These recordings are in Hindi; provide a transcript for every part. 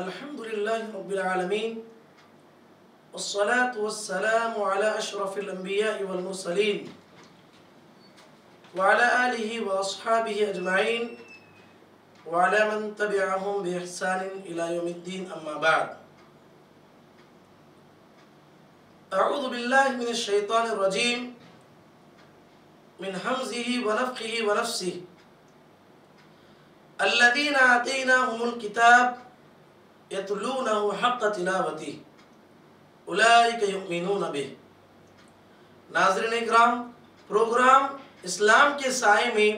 अल्हम्दुलिल्लाहि रब्बिल आलमीन वस्सलातु वस्सलामु अला अशरफिल अंबियाइ वल मुरसलीन व अला आलिहि व अस्हाबिहि अजमाइन व अला मन तबिअहुम बि इहसान इला यौमिद्दीन अम्मा बाद। अऊज़ु बिल्लाहि मिनश शैतानिर रजीम मिन हमज़िहि व नफ़्ख़िहि व नफ़्सिहि अल्लज़ीना आतैनाहुमुल किताब यतलूनहु हक़्क़ तिलावतिहि उलाइका युमिनूना बिहि। नाज़रीन-ए-किराम, प्रोग्राम इस्लाम के साए में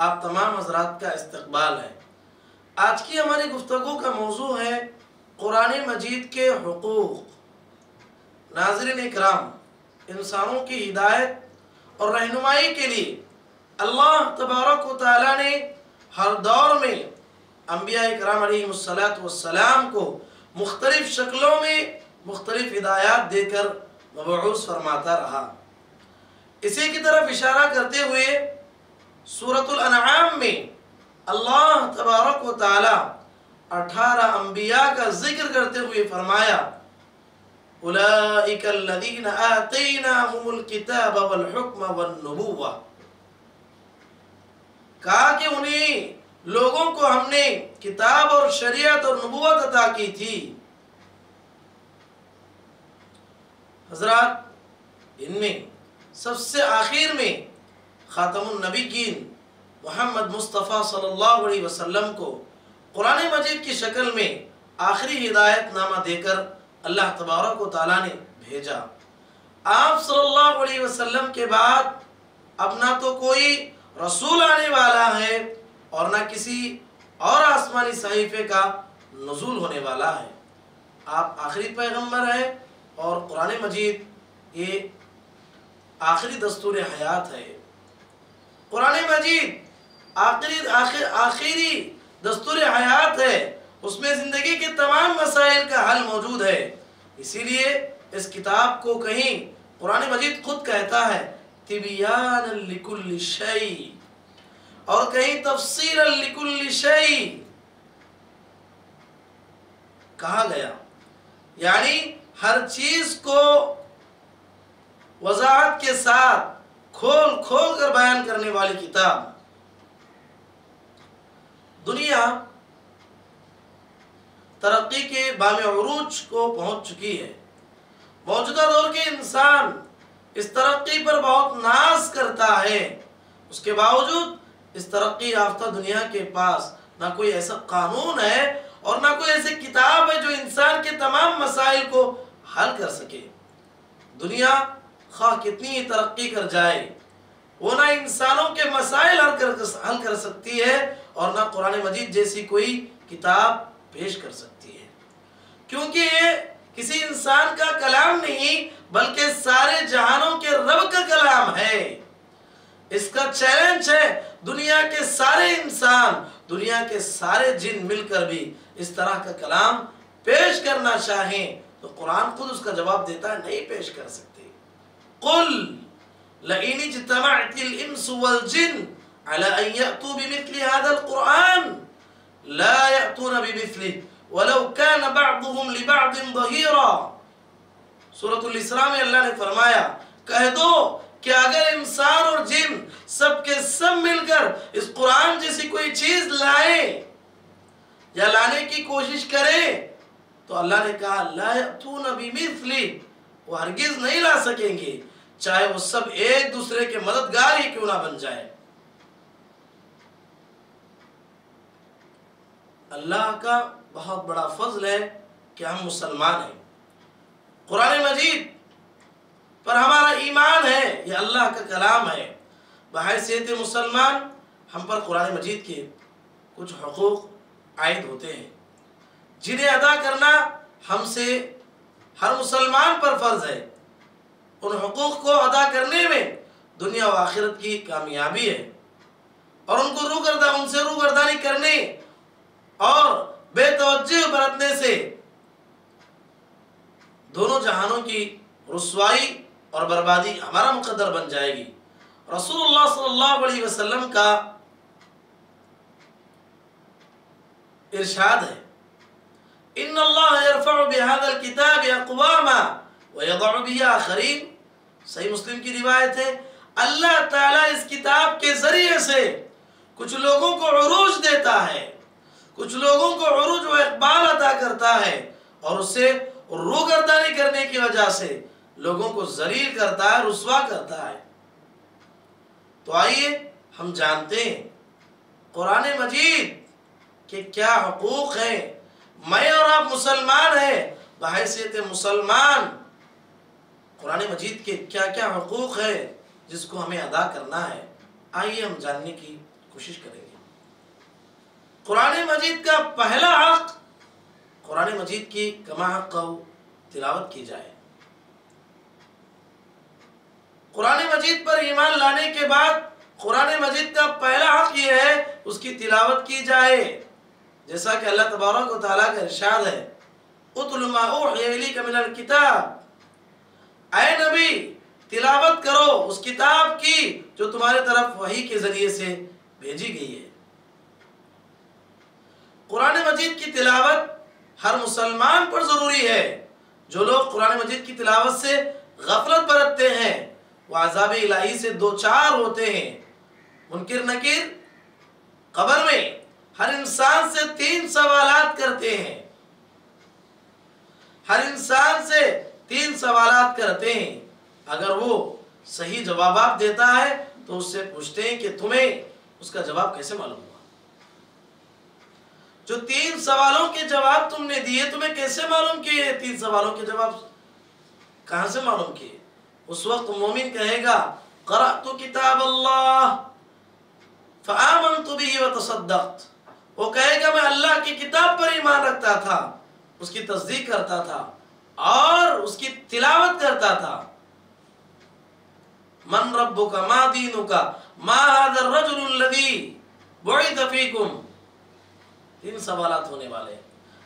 आप तमाम हज़रात का इस्तक़बाल है। आज की हमारी गुफ्तगू का मौजू है क़ुरान मजीद के हुकूक़। नाज़रीन-ए-किराम, इंसानों की हिदायत और रहनुमाई के लिए अल्लाह तबारक व तआला ने हर दौर में अंबियाए किराम अलैहिमुस्सलातु वस्सलाम को मुख्तलिफ शक्लों में मुख्तलिफ हिदायत देकर मबऊस फरमाता रहा। इसी की तरफ इशारा करते हुए सूरतुल अनआम में अल्लाह तबारक व तआला 18 अंबिया का जिक्र करते हुए फरमाया, उलाइका अल्लज़ीना आतैनाहुमुल किताब वल हुक्म वन नबुव्वा। कहा कि उन्हें लोगों को हमने किताब और शरीयत और नबुव्वत अता की थी। हजरात, इनमें सबसे आखिर में खातमुन नबीयीन मोहम्मद मुस्तफ़ा सल्लल्लाहु अलैहि वसल्लम को कुरान मजीद की शक्ल में आखिरी हिदायत नामा देकर अल्लाह तबारक व तआला ने भेजा। आप सल्लल्लाहु अलैहि वसल्लम के बाद अब ना तो कोई रसूल आने वाला है और ना किसी और आसमानी सहीफे का नुज़ूल होने वाला है। आप आखिरी पैगंबर हैं और कुरान मजीद ये आखिरी दस्तूर हयात है। कुरान मजीद आखिरी दस्तूर हयात है, उसमें ज़िंदगी के तमाम मसाइल का हल मौजूद है। इसीलिए इस किताब को कहीं कुरान मजीद खुद कहता है तिबयान लिकुल्लि शै और कहीं तफसीर लिकुल्लि शै कहा गया, यानी हर चीज को वजाहत के साथ खोल खोल कर बयान करने वाली किताब। दुनिया तरक्की के बामे उरूज को पहुंच चुकी है। मौजूदा दौर के इंसान इस तरक्की पर बहुत नाज करता है, उसके बावजूद इस तरक्की याफ्ता दुनिया के पास ना कोई ऐसा कानून है और ना कोई ऐसी किताब है जो इंसान के तमाम मसाइल को हल कर सके। दुनिया खा कितनी ही तरक्की कर जाए, वो ना इंसानों के मसाइल हल कर सकती है और ना कुरान मजीद जैसी कोई किताब पेश कर सकती है, क्योंकि ये किसी इंसान का कलाम नहीं बल्कि सारे जहानों के रब का कलाम है। इसका चैलेंज है दुनिया के सारे इंसान, दुनिया के सारे जिन मिलकर भी इस तरह का कलाम पेश करना चाहें तो कुरान खुद उसका जवाब देता है, नहीं पेश कर सकते। कुल लइन इज्तमअतिल इंस वल जिन अला अन यातू बिमिथलि हादल कुरान ला यातून बिमिथलिह वलौ कान बअदुहुम लिबअदिन ज़हीरा। सूरतुल इस्रा में अल्लाह ने फरमाया, कह दो कि अगर इंसान और जिन सब के सब मिलकर इस कुरान जैसी कोई चीज लाए या लाने की कोशिश करें तो अल्लाह ने कहा ला यातून बिमिथलिह, वो हरगिज नहीं ला सकेंगे, चाहे वो सब एक दूसरे के मददगार ही क्यों ना बन जाए। अल्लाह का बहुत बड़ा फजल है कि हम मुसलमान हैं, कुरान मजीद पर हमारा ईमान है, ये अल्लाह का कलाम है। बहैसियत मुसलमान हम पर कुरान मजीद के कुछ हकूक़ आयद होते हैं जिन्हें अदा करना हमसे हर मुसलमान पर फर्ज है। उन हकूक़ को अदा करने में दुनिया व आखिरत की कामयाबी है और उनको रूगर्दानी करने और बेतवज्जुह बरतने से दोनों जहानों की रुसवाई और बर्बादी हमारा मुकद्दर बन जाएगी। रसूलुल्लाह सल्लल्लाहु अलैहि वसल्लम का इरशाद है, सही मुस्लिम की रिवायत है, अल्लाह ताला इस किताब के जरिए से कुछ लोगों को उरूज देता है, कुछ लोगों को उरूज व इकबाल अता करता है और उससे रोगर्दानी करने की वजह से लोगों को जलील करता है, रुस्वा करता है। तो आइए हम जानते हैं कुरान मजीद के क्या हकूक हैं। मैं और आप मुसलमान हैं, बहैसियत मुसलमान कुरान मजीद के क्या क्या हकूक़ है जिसको हमें अदा करना है, आइए हम जानने की कोशिश करेंगे। कुरान मजीद का पहला हक, कुरान मजीद की कमा हक को तिलावत की जाए। कुरान मजीद पर ईमान लाने के बाद कुरान मजीद का पहला हक यह है उसकी तिलावत की जाए। जैसा कि अल्लाह तबारक व तआला का इरशाद है, उतल मा ऊहिया इलैका मिनल किताब, ऐ नबी तिलावत करो उस किताब की जो तुम्हारे तरफ वही के जरिए से भेजी गई है। कुरान मजीद की तिलावत हर मुसलमान पर जरूरी है। जो लोग कुरान मजीद की तिलावत से गफलत बरतते हैं वो अजाब इलाही से दो चार होते हैं। मुनकिर नकीर कब्र में हर इंसान से 3 सवालात करते हैं, हर इंसान से 3 सवालात करते हैं। अगर वो सही जवाब आप देता है तो उससे पूछते हैं कि तुम्हें उसका जवाब कैसे मालूम हुआ, जो 3 सवालों के जवाब तुमने दिए तुम्हें कैसे मालूम किए, 3 सवालों के जवाब कहाँ से मालूम किए। उस वक्त मोमिन कहेगा क़रअतु किताब अल्लाह फ़आमनतु बिही व तसद्दक़्त, वो कहेगा मैं अल्लाह की किताब पर ईमान रखता था, उसकी तस्दीक करता था और उसकी तिलावत करता था। मन रब्बुका मा दीनुका मा हादर रजुलुल लज़ी बुइथ फीकुम, 3 सवालात होने वाले।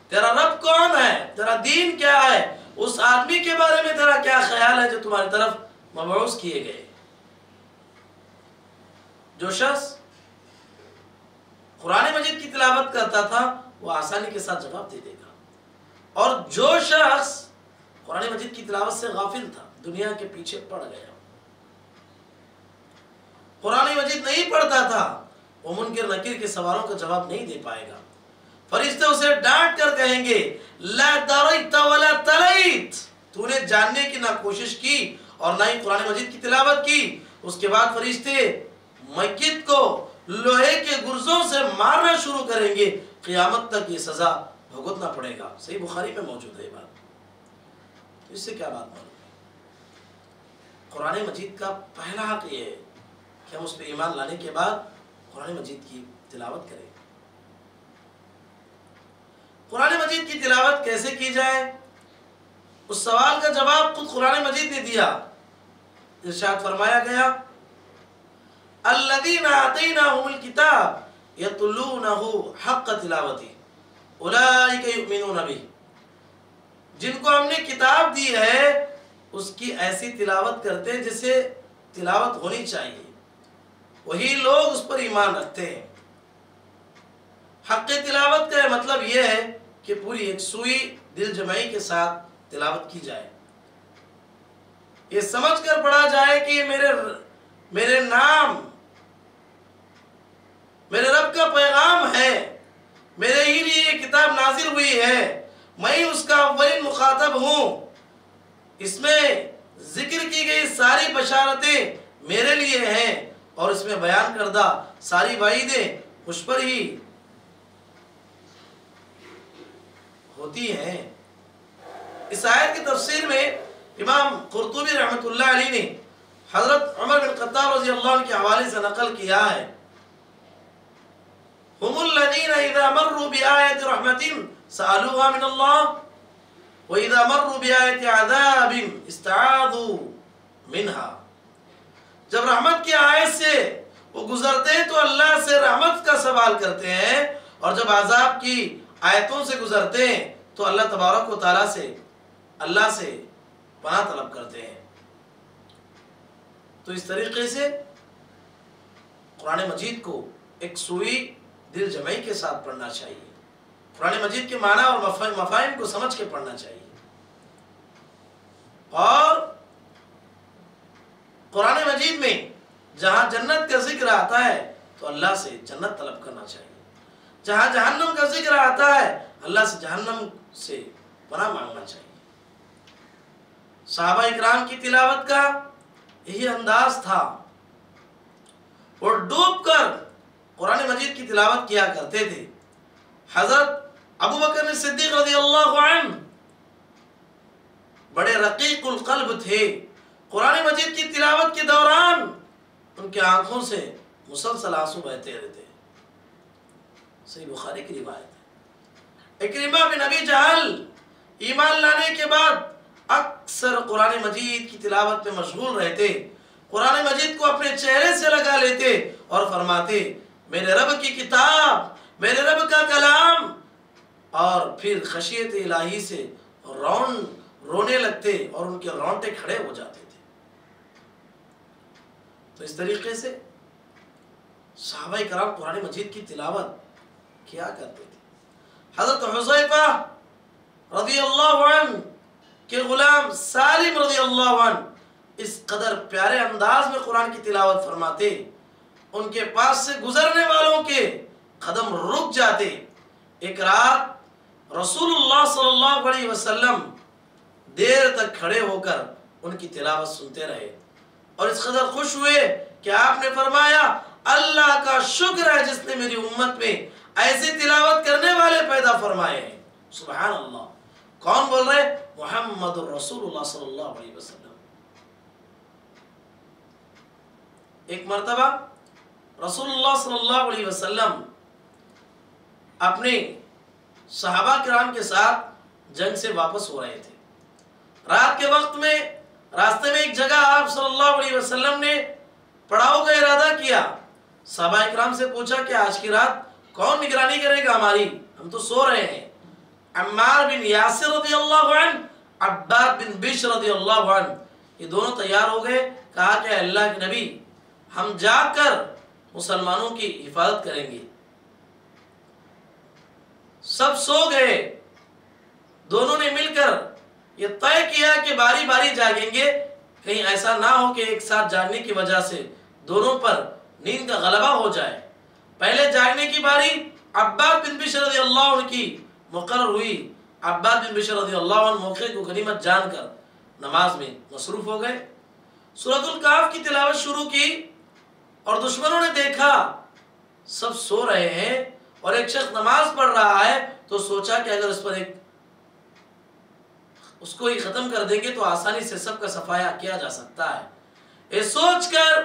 तेरा रब कौन है, तेरा दीन क्या है, उस आदमी के बारे में तेरा क्या ख्याल है जो तुम्हारी तरफ मबऊस किए गए। जो शख्स कुरान मजीद की तिलावत करता था वो आसानी के साथ जवाब दे देगा, और जो शख्स कुरान मजीद की तिलावत से गाफिल था, दुनिया के पीछे पड़ गया, कुरान मजीद नहीं पढ़ता था, वो मुनकिर नकीर के सवालों का जवाब नहीं दे पाएगा। फरिश्ते उसे डांट कर कहेंगे ला दरैत वला तलैत, तूने जानने की ना कोशिश की और ना ही कुरान मजीद की तिलावत की। उसके बाद फरिश्ते मय्यित को लोहे के गुर्जों से मारना शुरू करेंगे, क़ियामत तक ये सजा भुगतना पड़ेगा। सही बुखारी में मौजूद है बात। तो इससे क्या बात मालूम, कुरान मजीद का पहला हक ये है कि हम उस पर ईमान लाने के बाद कुरान मजीद की तिलावत करें। कुरान मजीद की तिलावत कैसे की जाए, उस सवाल का जवाब खुद कुरान मजीद ने दिया। इरशाद फरमाया गया अल्लज़ीना आतैनाहुमुल किताब यतलूनहु हक़्क़ तिलावती उलाइका युमिनून बिही, जिनको हमने किताब दी है उसकी ऐसी तिलावत करते हैं जिसे तिलावत होनी चाहिए, वही लोग उस पर ईमान रखते हैं। हक़ तिलावत का मतलब यह है कि पूरी एक सुई दिल जमाई के साथ तिलावत की जाए, ये समझ कर पढ़ा जाए कि ये मेरे नाम, मेरे रब का पैगाम है, मेरे ही लिए ये किताब नाजिल हुई है, मैं उसका अव्वलीन मुखातब हूँ, इसमें जिक्र की गई सारी बशारतें मेरे लिए हैं और इसमें बयान करदा सारी वाइदें उस पर ही होती हैं। इस आयत की तफसीर में इमाम कुर्तुबी रहमतुल्लाह अलैह ने हजरत उमर बिन खत्ताब रज़ी अल्लाह अन्हु के हवाले से नकल किया है, हुमुल लज़ीना इज़ा मर्रू बिआयति रहमतिन सअलूहा मिन अल्लाह व इज़ा मर्रू बिआयति अज़ाबिन इस्तआज़ू मिनहा, जब रहमत की आयत से वो गुजरते हैं तो अल्लाह से रहमत का सवाल करते हैं, और जब आज़ाब की आयतों से गुजरते हैं तो अल्लाह तबारक व तआला से पनाह तलब करते हैं। तो इस तरीके से कुरान मजीद को एक सुई दिल जमाई के साथ पढ़ना चाहिए। कुरान मजीद के माना और मफाहिम को समझ के पढ़ना चाहिए। और कुरान मजीद में जहाँ जन्नत का जिक्र आता है तो अल्लाह से जन्नत तलब करना चाहिए, जहाँ जहन्नम का जिक्र आता है अल्लाह से जहन्नम से पना मांगना चाहिए। सहाबा इकराम की तिलावत का यही अंदाज था, और डूबकर कुरान मजीद की तिलावत किया करते थे। हजरत अबू बकर सिद्दीक रदियल्लाहु अन्हु बड़े रकीकुल कल्ब थे। कुरान मजीद की तिलावत के दौरान उनके आंखों से मुसलसल आंसू बहते रहते। सही बुखारी की रिवायत है। इकरीमा बिन अबी जहल ईमान लाने के बाद अक्सर कुरान मजीद की तिलावत में मशगूल रहते, कुरान मजीद को अपने चेहरे से लगा लेते और फरमाते, मेरे रब की किताब, मेरे रब का कलाम, और फिर खशियत इलाही से रोने लगते और उनके रोंगटे खड़े हो जाते थे। तो इस तरीके से सहाबाए कराम कुरान मजीद की तिलावत किया करते थे। हजरत हुज़ैफा रदियल्लाहु अन्हु के गुलाम सालिम रदियल्लाहु अन्हु इस कदर प्यारे अंदाज में कुरान की तिलावत फरमाते, उनके पास से गुजरने वालों के कदम रुक जाते। एक रात रसूलुल्लाह सल्लल्लाहु अलैहि वसल्लम देर तक खड़े होकर उनकी तिलावत सुनते रहे और इस कदर खुश हुए कि आपने फरमाया, अल्लाह का शुक्र है जिसने मेरी उम्मत में ऐसी तिलावत करने वाले पैदा फरमाए हैं। सुभान अल्लाह। कौन बोल रहे? मोहम्मद रसूलुल्लाह सल्लल्लाहु अलैहि वसल्लम। एक मरतबा रसूलुल्लाह सल्लल्लाहु अलैहि वसल्लम अपने सहाबा किराम के साथ जंग से वापस हो रहे थे। रात के वक्त में रास्ते में एक जगह आप सल्लल्लाहु अलैहि वसल्लम ने पड़ाव का इरादा किया। सहाबा इकराम से पूछा कि आज की रात कौन निगरानी करेगा हमारी, हम तो सो रहे हैं। अम्मार बिन यासिर रदियल्लाहु अन्हु, अब्बाद बिन बिश्र रदियल्लाहु अन्हु, ये दोनों तैयार हो गए। कहा कि अल्लाह के नबी, हम जाकर मुसलमानों की हिफाजत करेंगे। सब सो गए। दोनों ने मिलकर ये तय किया कि बारी बारी जागेंगे, कहीं ऐसा ना हो कि एक साथ जागने की वजह से दोनों पर नींद का गलबा हो जाए। पहले जागने की बारी अब्बाद बिन बिश्र रदियल्लाहु अन्हु की मुकर्रर हुई। अब्बाद बिन बिश्र रदियल्लाहु अन्हु मौके को गनीमत जानकर नमाज में मसरूफ हो गए। सूरतुल काफ की तिलावत शुरू की और दुश्मनों ने देखा सब सो रहे हैं और एक शख्स नमाज पढ़ रहा है, तो सोचा कि अगर उस पर उसको ही खत्म कर देंगे तो आसानी से सबका सफाया किया जा सकता है। ये सोचकर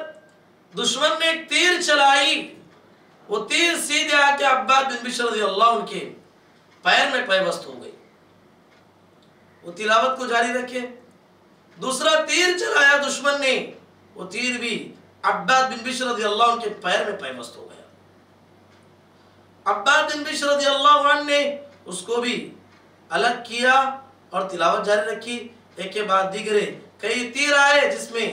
दुश्मन ने एक तीर चलाई। वो तीर सीधे आके अब्बाद बिन बिश्र रदियल्लाहु अन्हु के पैर में पैबस्त हो गई। वो तिलावत को जारी रखे। दूसरा तीर चलाया दुश्मन ने, वो तीर भी अब्बाद बिन बिश्र रदियल्लाहु अन्हु के पैर में पैबस्त हो गया। अब्बाद बिन बिश्र रदियल्लाहु अन्हु ने उसको भी अलग किया और तिलावत जारी रखी। एक के बाद दीगरे कई तीर आए जिसमें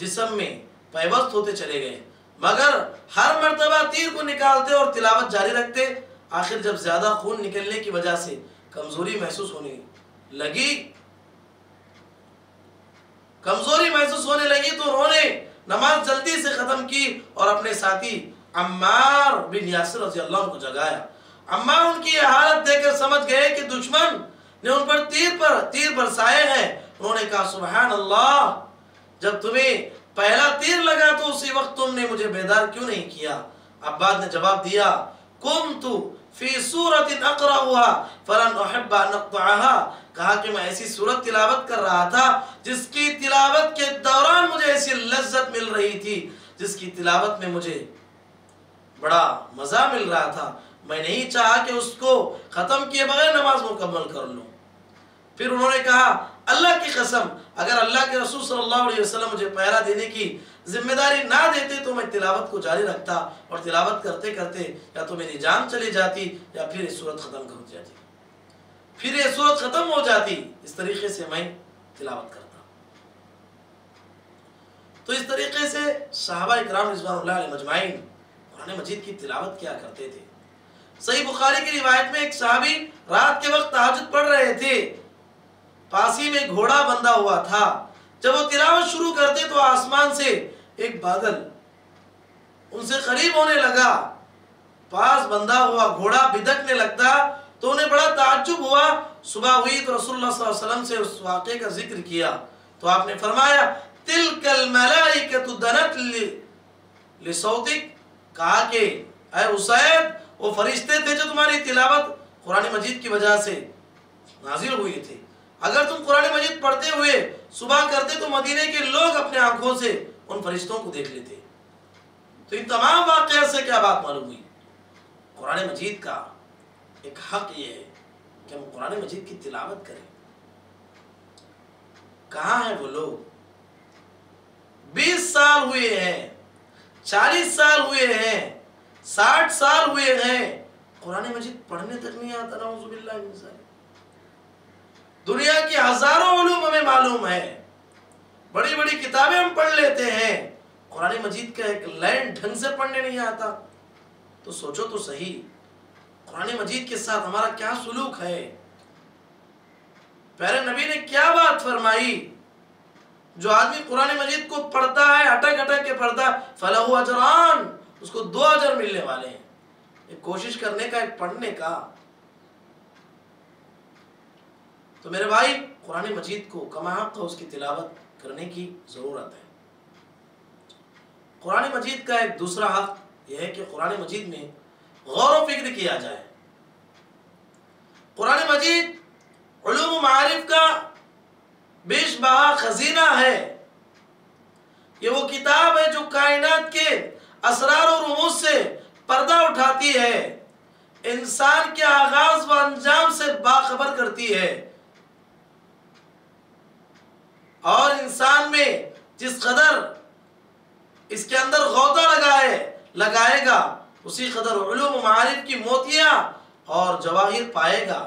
जिस्म में पैबस्त होते चले गए, मगर हर मर्तबा तीर को निकालते और तिलावत जारी रखते। आखिर जब ज्यादा खून निकलने की वजह से कमजोरी महसूस होने लगी तो उन्होंने नमाज जल्दी से खत्म की और अपने साथी अम्मार बिन यासिर रज़ियल्लाहु अन्हु को जगाया। अम्मार उनकी हालत देखकर समझ गए कि दुश्मन ने उन पर तीर बरसाए हैं। उन्होंने कहा, सुभान अल्लाह, जब तुम्हें पहला तीर लगा तो उसी वक्त तुमने मुझे बेदार क्यों नहीं किया? अब्बाद ने जवाब दिया, कुंतु फी सूरतिन अक़राउहा फलन उहिब्बु अन अक़तअहा। कहा कि मैं ऐसी सूरत तिलावत कर रहा था जिसकी तिलावत के दौरान मुझे ऐसी लज्जत मिल रही थी, जिसकी तिलावत में मुझे बड़ा मजा मिल रहा था, मैं नहीं चाहा कि उसको खत्म किए बगैर नमाज मुकम्मल कर लूं। फिर उन्होंने कहा, अल्लाह की कसम, अगर अल्लाह के रसूल सल्लल्लाहु अलैहि वसल्लम मुझे पहरा देने की जिम्मेदारी ना देते तो मैं तिलावत को जारी रखता और तिलावत करते करते या तो मेरी जान चली जाती या फिर ये सूरत खत्म हो जाती, फिर ये सूरत खत्म हो जाती। इस तरीके से मैं तिलावत करता। तो इस तरीके से सहाबा-ए-किराम रिज़वानुल्लाह अलैहिम अजमाइन कुरान मजीद की तिलावत किया करते थे। सही बुखारी की रिवायत में एक सहाबी रात के वक्त तहज्जुद पढ़ रहे थे, पासी में घोड़ा बंधा हुआ था। जब वो तिलावत शुरू करते तो आसमान से एक बादल उनसे करीब होने लगा। पास बंधा हुआ घोड़ा भिदकने लगता तो उन्हें बड़ा ताज्जुब हुआ। सुबह हुई तो रसूलुल्लाह सल्लल्लाहु अलैहि वसल्लम से उस वाक़े का जिक्र किया तो आपने फरमाया तिलकल मलाइकतु दनत लिसौतिक, कहा कि ऐ उसैद, वो फरिश्ते थे जो तुम्हारी तिलावत कुरान मजीद की वजह से नाजिल हुए थे। अगर तुम कुरान मजीद पढ़ते हुए सुबह करते तो मदीने के लोग अपने आंखों से उन फरिश्तों को देख लेते। तो इन तमाम वाक़िया से क्या बात मालूम हुई? कुरान मजीद का एक हक ये है कि हम कुरान मजीद की तिलावत करें। कहाँ हैं वो लोग? 20 साल हुए हैं, 40 साल हुए हैं, 60 साल हुए हैं, कुरान मजीद पढ़ने तक नहीं आता। नऊज़ुबिल्लाह मिन ज़ालिक। दुनिया की हजारों उलूम हमें मालूम है, बड़ी बड़ी किताबें हम पढ़ लेते हैं, कुरान मजीद का एक लाइन ढंग से पढ़ने नहीं आता। तो सोचो तो सही, कुरान मजीद के साथ हमारा क्या सुलूक है? प्यारे नबी ने क्या बात फरमाई? जो आदमी कुरान मजीद को पढ़ता है, अटक अटक के पढ़ता है, फलहु अजरान, उसको 2 अजर मिलने वाले हैं। एक कोशिश करने का, एक पढ़ने का। तो मेरे भाई, कुरान मजीद को कमा हक उसकी तिलावत करने की ज़रूरत है। कुरान मजीद का एक दूसरा हक यह है कि कुरान मजीद में गौर व फिक्र किया जाए। कुरान मजीद उलूम व माआरिफ का बेशबहा खजीना है। ये वो किताब है जो कायनात के असरार और रमूज से पर्दा उठाती है, इंसान के आगाज व अंजाम से बाखबर करती है और इंसान में जिस कदर इसके अंदर गौता लगाएगा उसी कदर उलूम व माआरिफ की मोतियां और जवाहिर पाएगा।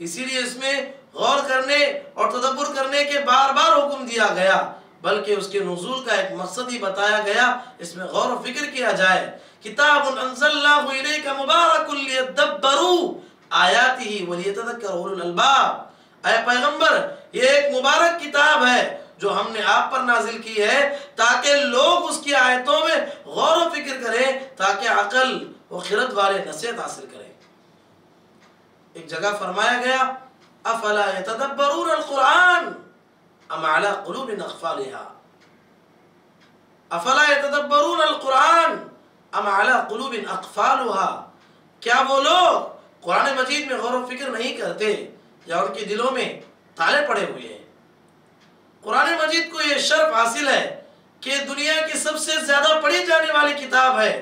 इसीलिए इसमें गौर करने और तदब्बुर करने के बार बार हुक्म दिया गया, बल्कि उसके नुज़ूल का एक मकसद ही बताया गया, इसमें गौर व फिक्र किया जाए। किताबुन अंज़लनाहु इलैका मुबारकुन लियदब्बरू आयातिही व लियतज़क्करा उलूल अल्बाब। ऐ पैगंबर, ये एक मुबारक किताब है जो हमने आप पर नाजिल की है ताकि लोग उसकी आयतों में गौर व फिक्र करें, ताकि अकल व खिरत वाले नसीहत हासिल करें। एक जगह फरमाया गया अफला यतदब्बरून अल-कुरान अम अला कुलूबिन अक़फ़ालिहा। अफला यतदब्बरून अल-कुरान अम अला कुलूबिन अक़फ़ालिहा। क्या वो लोग कुरान मजीद में गौर व फिक्र नहीं करते या उनके दिलों में ताले पड़े हुए हैं? कुरान मजीद को यह शर्फ हासिल है कि दुनिया की सबसे ज्यादा पढ़ी जाने वाली किताब है,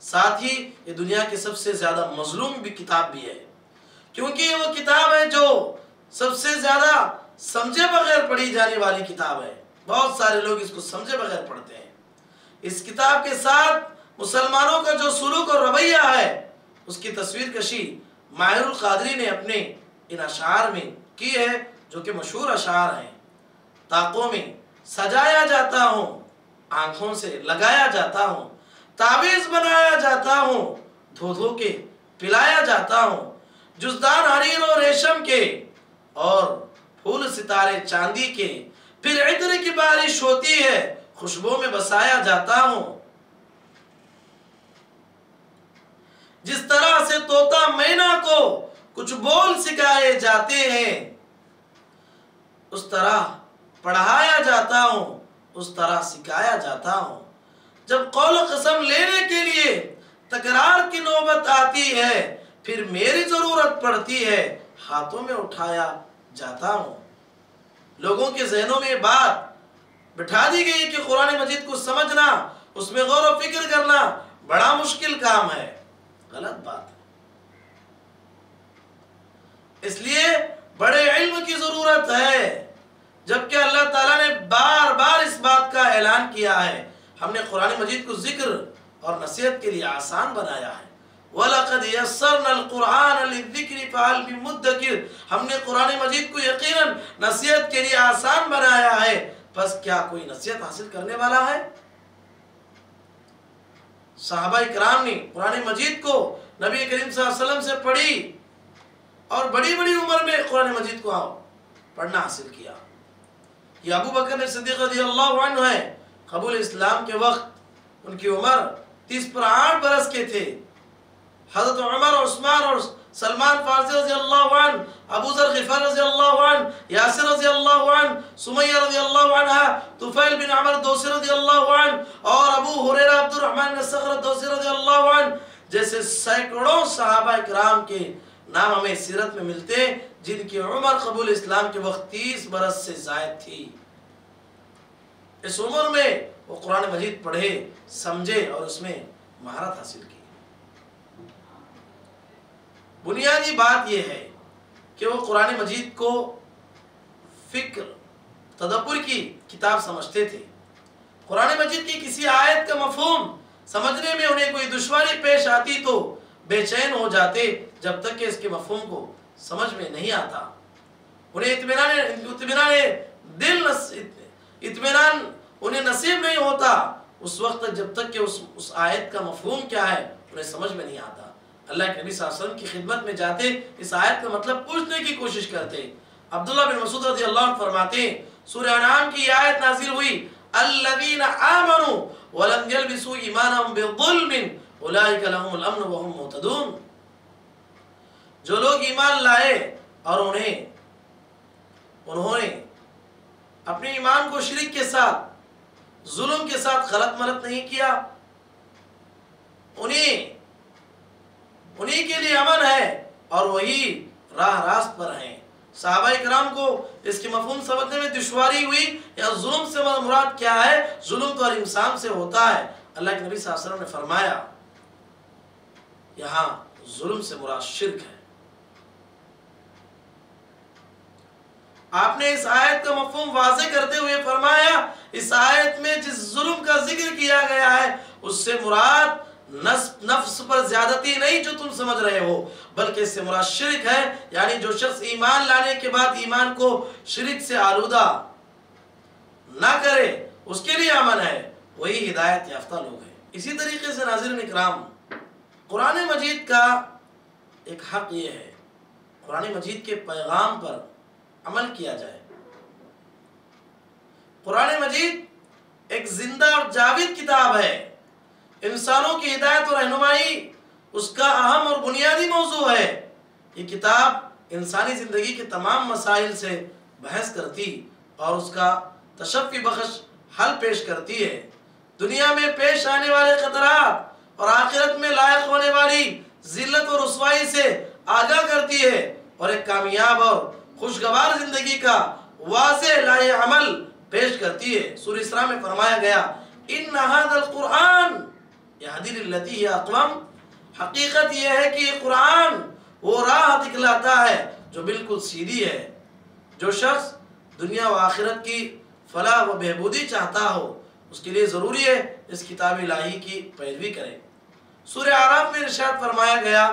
साथ ही ये दुनिया की सबसे ज्यादा मजलूम भी किताब भी है, क्योंकि ये वो किताब है जो सबसे ज्यादा समझे बगैर पढ़ी जाने वाली किताब है। बहुत सारे लोग इसको समझे बगैर पढ़ते हैं। इस किताब के साथ मुसलमानों का जो सुलूक और रवैया है उसकी तस्वीर कशी माहिरुल कादरी ने अपने इन अशार में की है, जो कि मशहूर अशार हैं। ताकों में सजाया जाता हूँ, आंखों से लगाया जाता हूँ, ताबीज बनाया जाता हूँ, धो के पिलाया जाता हूँ, जुज़दान हरीर और रेशम के और फूल सितारे चांदी के, फिर इत्र की बारिश होती है, खुशबू में बसाया जाता हूँ। जिस तरह से तोता मैना को कुछ बोल सिखाए जाते हैं उस तरह पढ़ाया जाता हूँ, उस तरह सिखाया जाता हूँ। जब कौल कसम लेने के लिए तकरार की नौबत आती है फिर मेरी जरूरत पड़ती है, हाथों में उठाया जाता हूँ। लोगों के जहनों में बात बिठा दी गई कि कुरान मजीद को समझना, उसमें गौर व फिक्र करना बड़ा मुश्किल काम है। गलत बात है। इसलिए बड़े इल्म की ज़रूरत है, जबकि अल्लाह ताला ने बार बार इस बात का ऐलान किया है। हमने कुरान मजीद को जिक्र और नसीहत के लिए आसान बनाया है। वलक़द यस्सरनल कुरान लिज़्ज़िक्रि फ़हल मिन मुद्दकिर। हमने कुरान मजीद को यकीनन नसीहत के लिए आसान बनाया है, बस क्या कोई नसीहत हासिल करने वाला है? सहाबा-ए-किराम ने कुरान मजीद को नबी करीम सल्लल्लाहु अलैहि वसल्लम से पढ़ी और बड़ी बड़ी उम्र में कुरान मजीद को पढ़ना हासिल किया। ये अबू बकर सिद्दीक़ रज़ियल्लाहु अन्हु है, कबूल इस्लाम के वक्त उनकी उम्र 30 पर 8 बरस के थे। हज़रत उमर, उस्मान और सलमान फारसी रज़ियल्लाहु अन्हु, अबू ज़र ग़िफ़ार रज़ियल्लाहु अन्हु, यासिर रज़ियल्लाहु अन्हु, सुमैया रज़ियल्लाहु अन्हा, तुफ़ैल बिन अमर दोसी रज़ियल्लाहु अन्हु और अबू हुरैरा अब्दुर्रहमान बिन सख़र दोसी रज़ियल्लाहु अन्हु जैसे सैकड़ों सहाबा किराम के नाम हमें सीरत में मिलते, जिनकी उम्र कबूल इस्लाम के वक्त 30 बरस से ज़ायद थी। इस उम्र में वो कुरान मजीद पढ़े, समझे और उसमें महारत हासिल की। बुनियादी बात यह है कि वो कुरान मजीद को फिक्र, तदब्बुर की किताब समझते थे। कुरान मजीद की किसी आयत का मफ़हूम समझने में उन्हें कोई दुश्वारी पेश आती तो बेचैन हो जाते, जब तक कि इसके मफ़हूम को समझ में नहीं आता। उन्हें इत्मीनान उन्हें नसीब नहीं होता उस वक्त तक, जब तक कि उस आयत का मफ़हूम क्या है उन्हें समझ में नहीं आता। अल्लाह के नबी सल्लल्लाहु अलैहि वसल्लम की खिदमत में जाते, इस आयत का मतलब पूछने की कोशिश करते। अब्दुल्लाह बिन मसूद रज़ियल्लाहु अन्हु फरमाते, सूरह अनआम की आयत नाज़िल हुई, अल्लज़ीना आमनू व लम यल्बिसू ईमानहुम बिज़ुल्मिन उलाइका लहुमुल अम्न व हुम मुहतदून। जो लोग ईमान लाए और उन्होंने अपने ईमान को शिरक के साथ, जुल्म के साथ गलत मलत नहीं किया, उन्हीं के लिए अमन है और वही राह रास्त पर हैं। सहाबाए किराम को इसके मफ़हूम समझने में दुश्वारी हुई। या जुल्म से मुराद क्या है? जुल्म तो हर इंसान से होता है। अल्लाह के नबी सल्लल्लाहु अलैहि वसल्लम ने फरमाया, यहाँ जुल्म से मुराद शिरक है। आपने इस आयत का मफ़हूम वाज़े करते हुए फरमाया, इस आयत में जिस जुल्म का जिक्र किया गया है उससे मुराद नफ्स पर ज्यादती नहीं जो तुम समझ रहे हो, बल्कि इससे मुराद शिरक है। यानी जो शख्स ईमान लाने के बाद ईमान को शिरक से आलूदा ना करे, उसके लिए अमन है, वही हिदायत याफ्ता लोग हैं। इसी तरीके से नाज़रीन इकराम, कुरान मजीद का एक हक ये है कुरान मजीद के पैगाम पर अमल किया जाए। कुरान मजीद एक जिंदा और जाविद किताब है, इंसानों की हिदायत और रहनुमाई उसका अहम और बुनियादी मौजू है। ये किताब इंसानी ज़िंदगी के तमाम मसाइल से बहस करती और उसका तशफ़ी बख्श हल पेश करती है। दुनिया में पेश आने वाले खतरात और आखिरत में लायक होने वाली ज़िल्लत और रुसवाई से आगाह करती है और एक कामयाब और खुशगवार ज़िंदगी का वाज़े लाए अमल पेश करती है। सूरह इसरा में फरमाया गया, इन हादल कुरान हकीकत यह है कि कुरान वो राह दिखलाता है जो बिल्कुल सीधी है। जो शख्स दुनिया व आखिरत की फलाह व बहबूदी चाहता हो, उसके लिए ज़रूरी है इस किताब इलाही की पैरवी करें। सूरह आराफ में इरशाद फरमाया गया,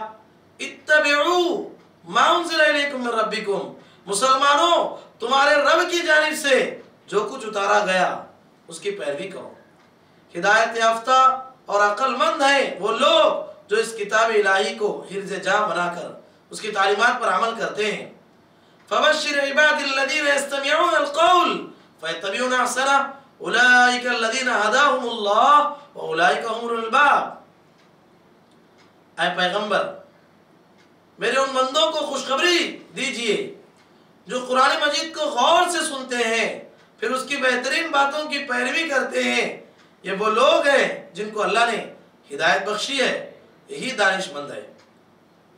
इत्तबिऊ मा उनज़िला इलैकुम मिन रब्बिकुम, मुसलमानों तुम्हारे रब की जानिब से जो कुछ उतारा गया उसकी पैरवी करो। हिदायत याफ्ता और अक्लमंद हैं वो लोग जो इस किताब इलाही को हिर्ज़ जान बनाकर उसकी तालीमात पर अमल करते हैं। फबश्शिर इबादल्लज़ीना यस्तमिऊना अल-क़ौल फ़यत्तबिऊना अहसनह उलाइका अल्लज़ीना हदाहुमुल्लाह व उलाइका हुमुल अल्बाब। ऐ पैगंबर, मेरे उन बंदों को खुशखबरी दीजिए जो कुरान मजीद को गौर से सुनते हैं, फिर उसकी बेहतरीन बातों की पैरवी करते हैं। ये वो लोग हैं जिनको अल्लाह ने हिदायत बख्शी है, यही दानिशमंद है।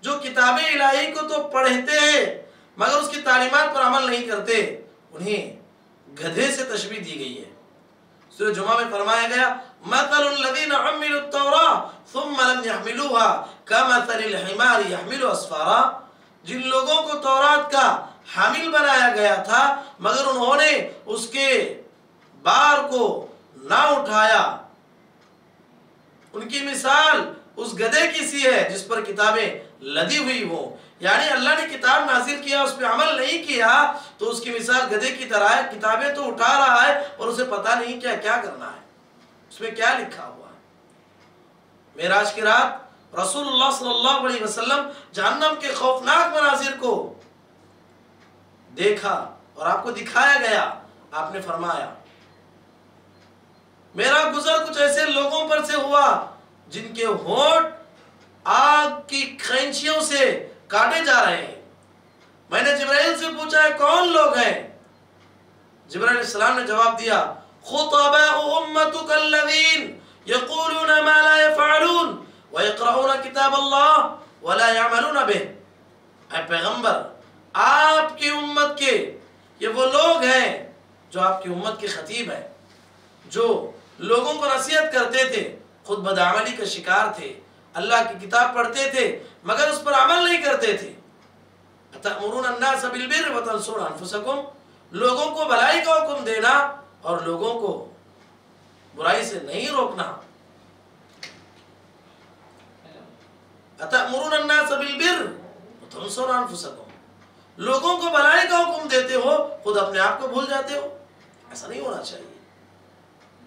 जो किताबे इलाही को तो पढ़ते हैं मगर उसकी तालीमात पर अमल नहीं करते, उन्हें गधे से तशबीह दी गई है। सूरह जुमा में फरमाया गया, मतलुल लज़ीना हम्मिलुत तौरा थुम्मा लम यहमिलूहा कमसलिल हिमारी यहमिलु असफारा। जिन लोगों को तौरात का हामिल बनाया गया था मगर उन्होंने उसके बार को ना उठाया, उनकी मिसाल उस गधे की सी है जिस पर किताबें लदी हुई हो। यानी अल्लाह ने किताब नाजिल किया, उस पर अमल नहीं किया, तो उसकी मिसाल गधे की तरह है। किताबें तो उठा रहा है और उसे पता नहीं क्या क्या करना है, उसमें क्या लिखा हुआ है। मेराज की रात रसूलुल्लाह सल्लल्लाहु अलैहि वसल्लम जहन्नम के खौफनाक मनाजिर को देखा और आपको दिखाया गया। आपने फरमाया, मेरा गुजर कुछ ऐसे लोगों पर से हुआ जिनके होंठ आग की खैंचियों से काटे जा रहे हैं। मैंने जिब्राइल से पूछा, है कौन लोग हैं? जिब्राइल अलैहिस्सलाम ने जवाब दिया, खुतबा उम्मतुक अल्लज़ीन यक़ूलून मा ला यफ़अलून व यक़रऊन किताब अल्लाह व ला यअमलून बिह। ऐ पैगंबर, आपकी उम्मत के ये वो लोग हैं जो आपकी उम्मत के खतीब हैं, जो लोगों को नसीहत करते थे, खुद बदअमली का शिकार थे, अल्लाह की किताब पढ़ते थे मगर उस पर अमल नहीं करते थे। अतअमुरून अन्नास बिल बिर्र व तंसून अनफुसकुम, लोगों को भलाई का हुक्म देना और लोगों को बुराई से नहीं रोकना। अतअमुरून अन्नास बिल बिर्र व तंसून अनफुसकुम, लोगों को भलाई का हुक्म देते हो खुद अपने आप को भूल जाते हो। ऐसा नहीं होना चाहिए।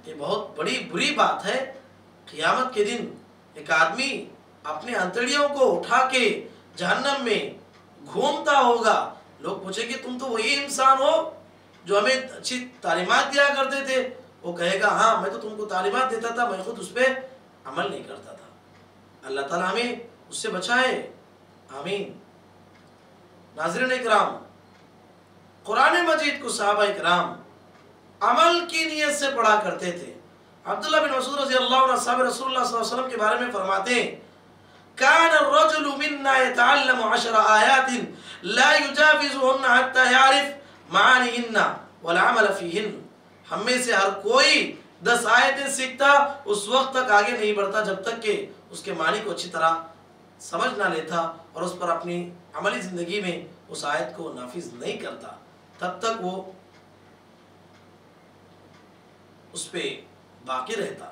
ये बहुत बड़ी बुरी बात है। क़ियामत के दिन एक आदमी अपने अंतड़ियों को उठा के जहन्नम में घूमता होगा। लोग पूछेंगे, तुम तो वही इंसान हो जो हमें अच्छी तालीमात दिया करते थे। वो कहेगा, हाँ मैं तो तुमको तालीमात देता था, मैं खुद उस पर अमल नहीं करता था। अल्लाह ताला हमें उससे बचाए, आमीन। नाज़रीन इकराम, कुरान मजीद को सहाबा इकराम अमल की नियत से पढ़ा करते थे। अब्दुल्लाह बिन मसूद रज़ी अल्लाहु अन्हु साहब रसूलुल्लाह सल्लल्लाहु अलैहि वसल्लम के बारे में फरमाते हैं, कान अर्रजुलु मिन्ना यतअल्लमु अशरा आयातिन ला युजाविजुहुन्ना हत्ता यारिफ मानिहिन्ना वल अमल फीहिन। हम में से हर कोई 10 आयतें सीखता, उस वक्त तक आगे नहीं बढ़ता जब तक कि उसके मानी को अच्छी तरह समझ ना लेता और उस पर अपनी अमली ज़िंदगी में उस आयत को नाफिज नहीं करता। तब तक वो उस पर बाकी रहता,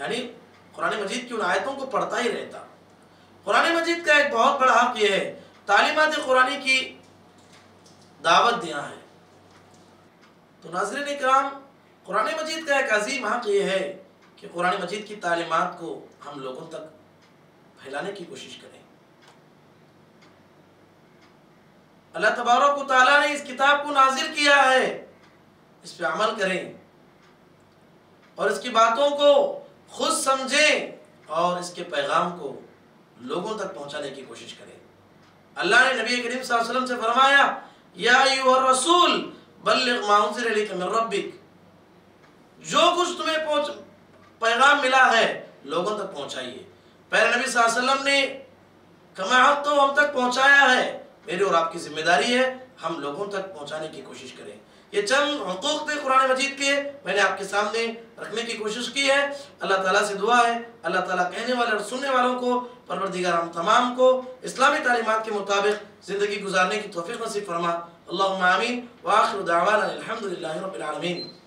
यानी कुरान मजीद की उन आयतों को पढ़ता ही रहता। कुरान मजीद का एक बहुत बड़ा हक़ यह है, तालीमात कुरानी की दावत दिया है। तो नाज़रीन इकराम, कुरान मजीद का एक अजीम हक़ यह है कि कुरान मजीद की तालीमात को हम लोगों तक फैलाने की कोशिश करें। अल्लाह तबारक व तआला ने इस किताब को नाजिल किया है, इस पर अमल करें और इसकी बातों को खुद समझें और इसके पैगाम को लोगों तक पहुंचाने की कोशिश करें। अल्लाह ने नबी करीम सल्लल्लाहु अलैहि वसल्लम से फरमाया, या अय्युहर रसूल बल्लिग मा उनज़िला इलैका मिन रब्बिक, जो कुछ तुम्हें पैगाम मिला है लोगों तक पहुंचाइए। पहले नबी सल्लल्लाहु अलैहि वसल्लम ने कमात तो हम तक पहुंचाया है, मेरी और आपकी जिम्मेदारी है हम लोगों तक पहुंचाने की कोशिश करें। ये चंद हुकूक थे कुरान मजीद के, मैंने आपके सामने रखने की कोशिश की है। अल्लाह ताला से दुआ है अल्लाह ताला कहने वाले और सुनने वालों को, परवरदिगार हम तमाम को इस्लामी तालीमात के मुताबिक ज़िंदगी गुजारने की तौफीक नसीब फरमा। अल्लाहुम्मा आमीन। व आखिरु दावाना अल्हम्दुलिल्लाहि रब्बिल आलमीन।